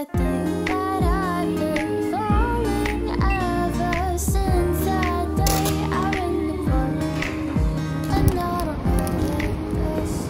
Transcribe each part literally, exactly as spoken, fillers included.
a thing that I've been falling ever since that day I ran the world, and I don't know this.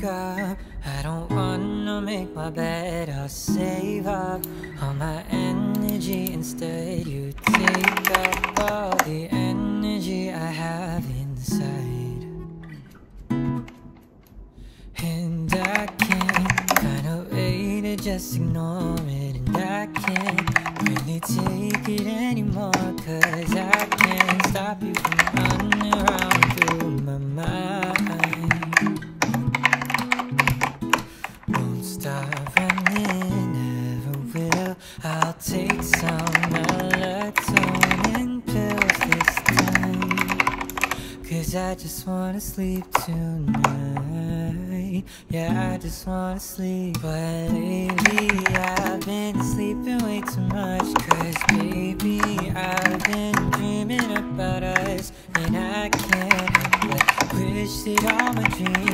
wake up. I don't wanna make my bed, I'll save up all my energy. Instead you take up all the energy I have inside, and I can't find a way to just ignore it. And I can't really take it anymore, cause I can't stop you from running around through my mind. Stop running, never will. I'll take some melatonin pills this time, cause I just wanna sleep tonight. Yeah, I just wanna sleep. But lately I've been sleeping way too much, cause baby I've been dreaming about us, and I can't help but wish that all my dreams